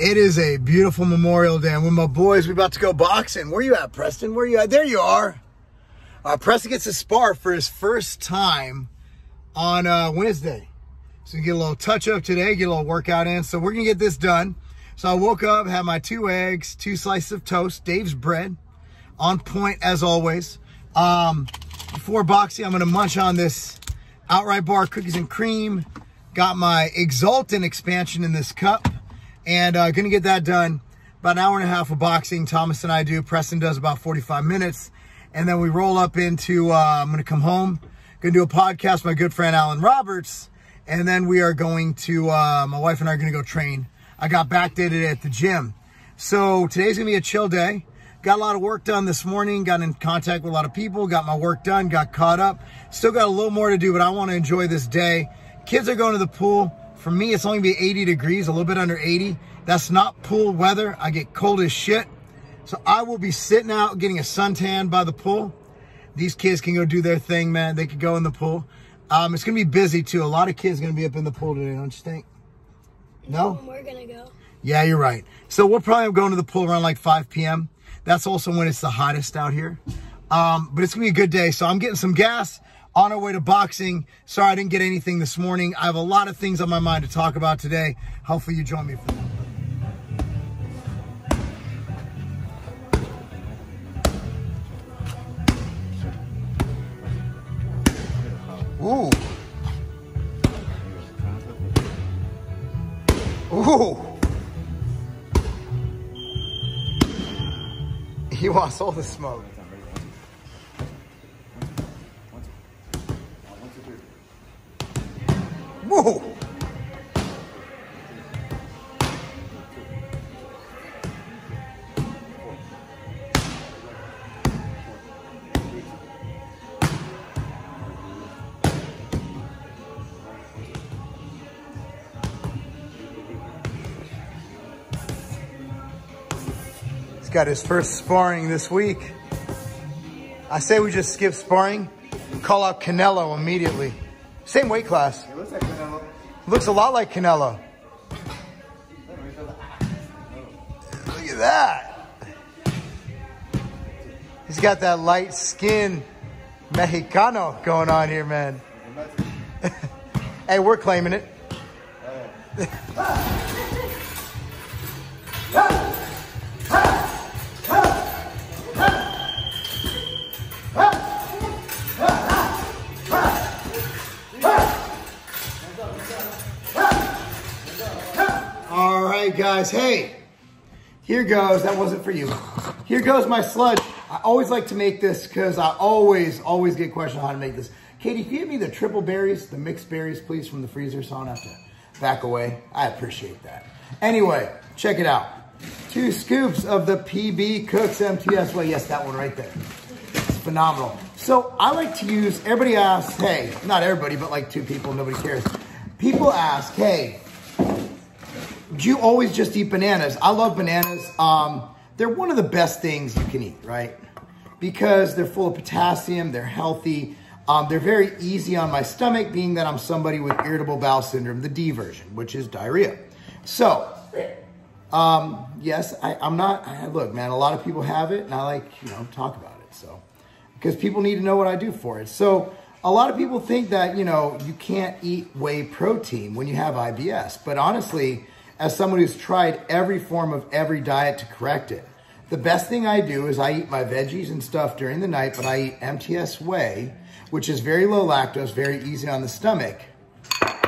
It is a beautiful Memorial Day. I'm with my boys. We're about to go boxing. Where you at, Preston? Where you at? There you are. Preston gets to spar for his first time on Wednesday. So you get a little touch-up today, get a little workout in. So we're going to get this done. So I woke up, had my 2 eggs, 2 slices of toast, Dave's bread, on point as always. Before boxing, I'm going to munch on this Outright Bar cookies and cream. Got my Exultant expansion in this cup. And going to get that done. About an hour and a half of boxing, Thomas and I do. Preston does about 45 minutes. And then we roll up into, I'm going to come home. Going to do a podcast with my good friend Alan Roberts. And then we are going to, my wife and I are going to go train. I got backdated at the gym. So today's going to be a chill day. Got a lot of work done this morning. Got in contact with a lot of people. Got my work done. Got caught up. Still got a little more to do, but I want to enjoy this day. Kids are going to the pool. For me, it's only going to be 80 degrees, a little bit under 80. That's not pool weather. I get cold as shit. So I will be sitting out getting a suntan by the pool. These kids can go do their thing, man. They could go in the pool. It's going to be busy, too. A lot of kids are going to be up in the pool today, don't you think? No? We're going to go. Yeah, you're right. So we'll probably go to the pool around like 5 p.m. That's also when it's the hottest out here. But it's going to be a good day. So I'm getting some gas on our way to boxing. Sorry I didn't get anything this morning. I have a lot of things on my mind to talk about today. Hopefully you join me for that. Ooh. Ooh. He wants all the smoke. Whoa. He's got his first sparring this week. I say we just skip sparring, call out Canelo immediately. Same weight class. It looks like Canelo. Looks a lot like Canelo. Look at that. He's got that light skin Mexicano going on here, man. Hey, we're claiming it. Guys, hey, here goes, that wasn't for you, here goes my sludge. I always like to make this because I always get questioned how to make this. Katie, can you give me the triple berries, the mixed berries, please, from the freezer, so I don't have to back away? I appreciate that. Anyway, check it out. 2 scoops of the PB Cooks MTS. Well, yes, that one right there. It's phenomenal. So I like to use, everybody asks, hey, not everybody, but like 2 people, nobody cares. People ask, hey, do you always just eat bananas? I love bananas. They're one of the best things you can eat, right? Because they're full of potassium, they're healthy. They're very easy on my stomach, being that I'm somebody with irritable bowel syndrome, the D version, which is diarrhea. So, yes, look, man, a lot of people have it, and I like, you know, talk about it. So, because people need to know what I do for it. So, a lot of people think that, you know, you can't eat whey protein when you have IBS, but honestly, as someone who's tried every form of every diet to correct it, the best thing I do is I eat my veggies and stuff during the night, but I eat MTS whey, which is very low lactose, very easy on the stomach,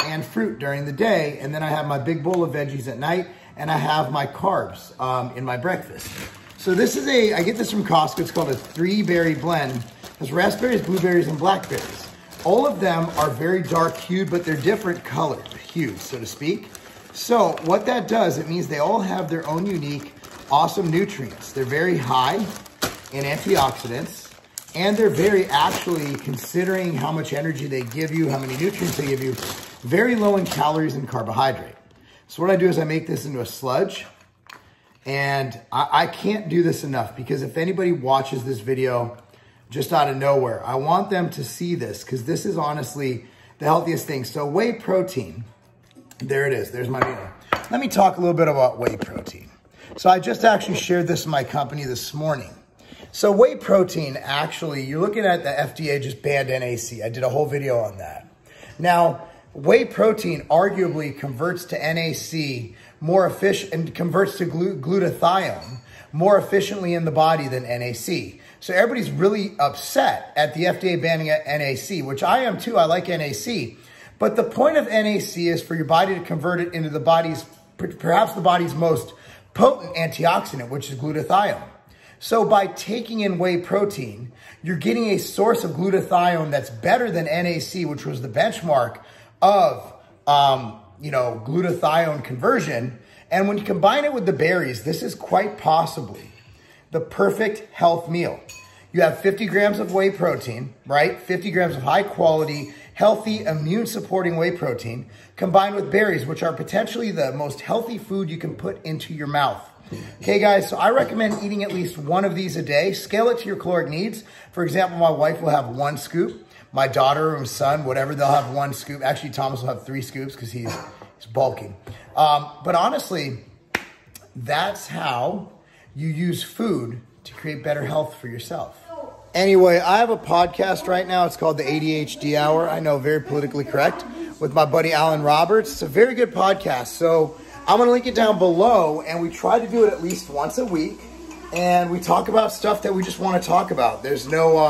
and fruit during the day. And then I have my big bowl of veggies at night, and I have my carbs in my breakfast. So this is a, I get this from Costco. It's called a 3-berry blend. It has raspberries, blueberries, and blackberries. All of them are very dark hued, but they're different colored hues, so to speak. So what that does, it means they all have their own unique, awesome nutrients. They're very high in antioxidants, and they're very actually, considering how much energy they give you, how many nutrients they give you, very low in calories and carbohydrate. So what I do is I make this into a sludge, and I can't do this enough, because if anybody watches this video just out of nowhere, I want them to see this, because this is honestly the healthiest thing. So whey protein There it is. There's my meal. Let me talk a little bit about whey protein. So I just actually shared this in my company this morning. So whey protein, actually, you're looking at the FDA just banned NAC. I did a whole video on that. Now, whey protein arguably converts to NAC more efficient and converts to glutathione more efficiently in the body than NAC. So everybody's really upset at the FDA banning NAC, which I am too. I like NAC. But the point of NAC is for your body to convert it into the body's, perhaps the body's most potent antioxidant, which is glutathione. So by taking in whey protein, you're getting a source of glutathione that's better than NAC, which was the benchmark of, glutathione conversion. And when you combine it with the berries, this is quite possibly the perfect health meal. You have 50 grams of whey protein, right? 50 grams of high quality, healthy, immune supporting whey protein combined with berries, which are potentially the most healthy food you can put into your mouth. Okay, guys, so I recommend eating at least one of these a day. Scale it to your caloric needs. For example, my wife will have one scoop. My daughter and son, whatever, they'll have one scoop. Actually, Thomas will have 3 scoops because he's bulking. But honestly, that's how you use food to create better health for yourself. Anyway, I have a podcast right now. It's called The ADHD Hour. I know, very politically correct, with my buddy Alan Roberts. It's a very good podcast. So I'm going to link it down below, and we try to do it at least once a week, and we talk about stuff that we just want to talk about. There's no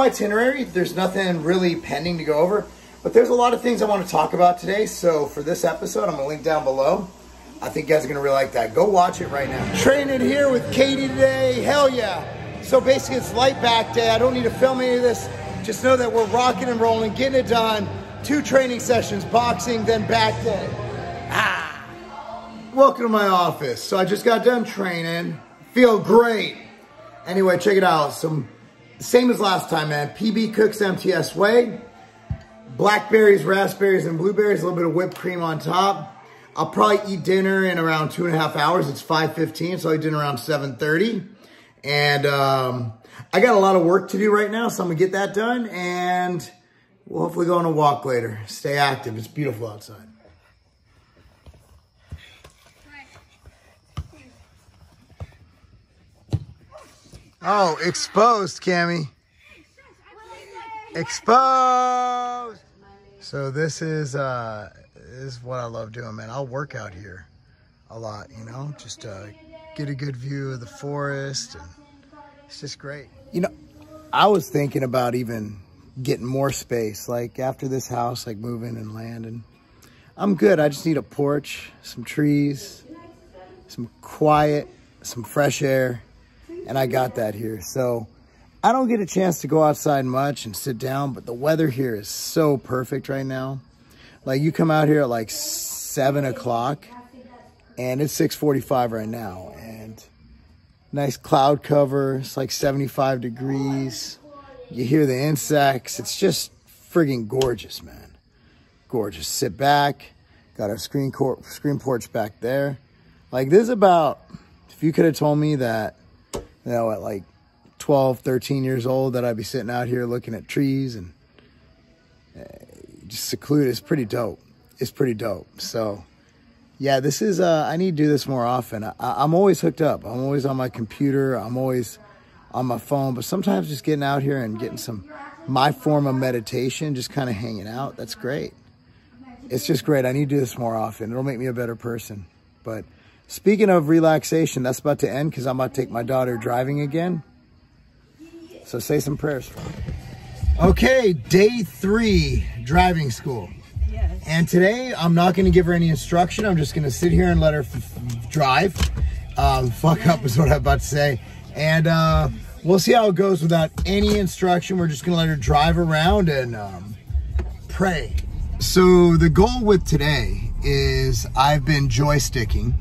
itinerary. There's nothing really pending to go over, but there's a lot of things I want to talk about today. So for this episode, I'm going to link down below. I think you guys are going to really like that. Go watch it right now. Training here with Katie today. Hell yeah. So basically it's light back day. I don't need to film any of this. Just know that we're rocking and rolling, getting it done. 2 training sessions, boxing, then back day. Ah. Welcome to my office. So I just got done training. Feel great. Anyway, check it out. Same as last time, man. PB Cooks MTS whey. Blackberries, raspberries, and blueberries. A little bit of whipped cream on top. I'll probably eat dinner in around 2.5 hours. It's 5:15, so I eat dinner around 7:30. And I got a lot of work to do right now, so I'm gonna get that done, and we'll hopefully go on a walk later. Stay active, it's beautiful outside. Oh, exposed, Kami. Exposed. So this is what I love doing, man. I'll work out here a lot, you know, just get a good view of the forest, and it's just great. You know, I was thinking about even getting more space, like after this house, like moving and land, and I'm good. I just need a porch, some trees, some quiet, some fresh air, and I got that here. So I don't get a chance to go outside much and sit down, but the weather here is so perfect right now. Like you come out here at like 7 o'clock and it's 6:45 right now, and nice cloud cover. It's like 75 degrees. You hear the insects. It's just friggin' gorgeous, man. Gorgeous. Sit back. Got our screen porch back there. Like this is about, if you could have told me that, you know, at like 12, 13 years old that I'd be sitting out here looking at trees and just secluded. It's pretty dope. It's pretty dope. So yeah, this is, I need to do this more often. I'm always hooked up. I'm always on my computer. I'm always on my phone, but sometimes just getting out here and getting my form of meditation, just kind of hanging out. That's great. It's just great. I need to do this more often. It'll make me a better person. But speaking of relaxation, that's about to end because I'm about to take my daughter driving again. So say some prayers for me. Okay, day 3, driving school. Yes. And today I'm not going to give her any instruction. I'm just going to sit here and let her drive. Fuck up is what I'm about to say. And we'll see how it goes without any instruction. We're just going to let her drive around and pray. So the goal with today is I've been joysticking,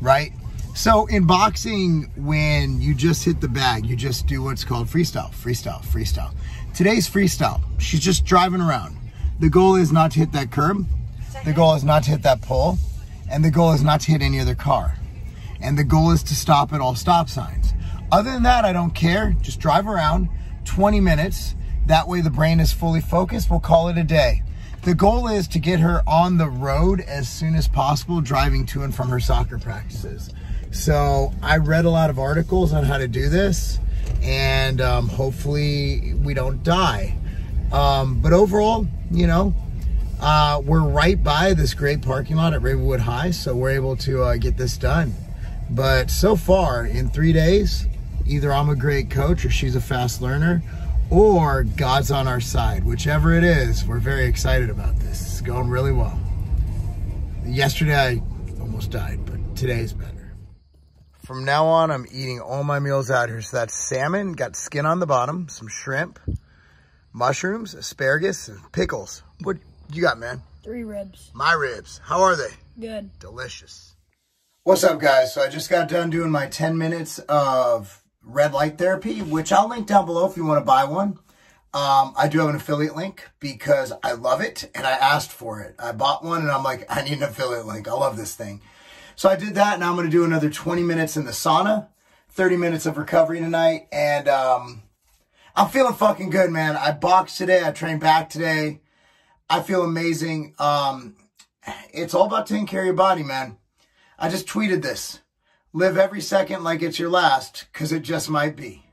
right? So in boxing, when you just hit the bag, you just do what's called freestyle. Today's freestyle, she's just driving around. The goal is not to hit that curb. The goal is not to hit that pole. And the goal is not to hit any other car. And the goal is to stop at all stop signs. Other than that, I don't care. Just drive around 20 minutes. That way the brain is fully focused. We'll call it a day. The goal is to get her on the road as soon as possible, driving to and from her soccer practices. So I read a lot of articles on how to do this, and hopefully we don't die. But overall, you know, we're right by this great parking lot at Ravenwood High, so we're able to get this done. But so far, in 3 days, either I'm a great coach or she's a fast learner, or God's on our side. Whichever it is, we're very excited about this. It's going really well. Yesterday, I almost died, but today's better. From now on, I'm eating all my meals out here. So that's salmon, got skin on the bottom, some shrimp, mushrooms, asparagus, and pickles. What you got, man? 3 ribs. My ribs. How are they? Good. Delicious. What's up, guys? So I just got done doing my 10 minutes of red light therapy, which I'll link down below if you want to buy one. I do have an affiliate link because I love it and I asked for it. I bought one and I'm like, I need an affiliate link. I love this thing. So I did that, and I'm going to do another 20 minutes in the sauna, 30 minutes of recovery tonight, and I'm feeling fucking good, man. I boxed today. I trained back today. I feel amazing. It's all about taking care of your body, man. I just tweeted this. Live every second like it's your last, because it just might be.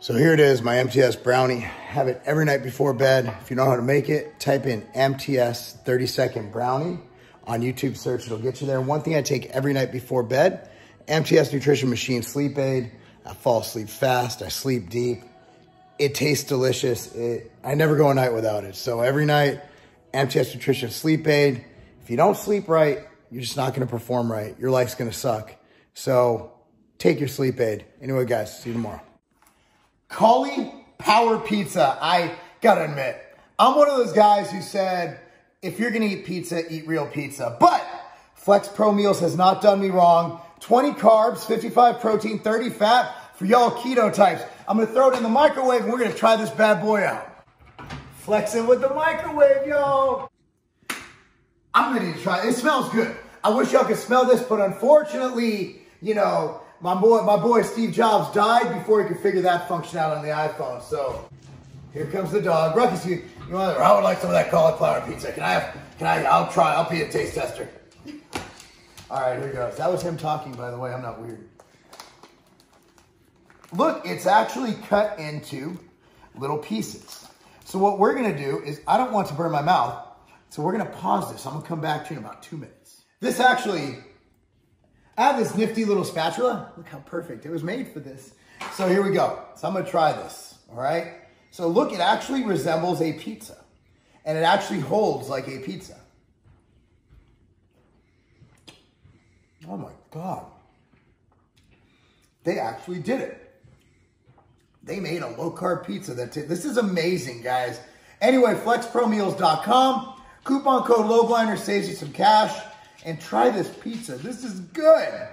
So here it is, my MTS brownie. Have it every night before bed. If you know how to make it, type in MTS 30-second brownie on YouTube search. It'll get you there. One thing I take every night before bed, MTS Nutrition Machine Sleep Aid. I fall asleep fast. I sleep deep. It tastes delicious. I never go a night without it. So every night, MTS Nutrition Sleep Aid. If you don't sleep right, you're just not going to perform right. Your life's going to suck. So take your sleep aid. Anyway, guys, see you tomorrow. Cauli Power Pizza. I got to admit, I'm one of those guys who said, if you're going to eat pizza, eat real pizza. But Flex Pro Meals has not done me wrong. 20 carbs, 55 protein, 30 fat for y'all keto types. I'm going to throw it in the microwave, and we're going to try this bad boy out. Flexing with the microwave, y'all. I'm ready to try it. It smells good. I wish y'all could smell this, but unfortunately, you know, my boy Steve Jobs died before he could figure that function out on the iPhone. So here comes the dog. Ruckus, you want? I would like some of that cauliflower pizza. I'll try. I'll be a taste tester. All right, here goes. That was him talking, by the way. I'm not weird. Look, it's actually cut into little pieces. So what we're gonna do is, I don't want to burn my mouth. So we're gonna pause this. I'm gonna come back to you in about 2 minutes. This actually, I have this nifty little spatula. Look how perfect, it was made for this. So here we go. So I'm gonna try this, all right? So look, it actually resembles a pizza, and it actually holds like a pizza. Oh my God. They actually did it. They made a low carb pizza. This is amazing, guys. Anyway, FlexProMeals.com. Coupon code LOWBLINDER saves you some cash, and try this pizza. This is good.